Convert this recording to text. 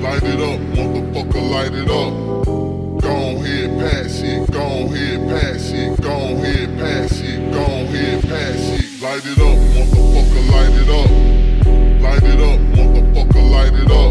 Light it up, motherfucker, light it up. Light it up, motherfucker, light it up.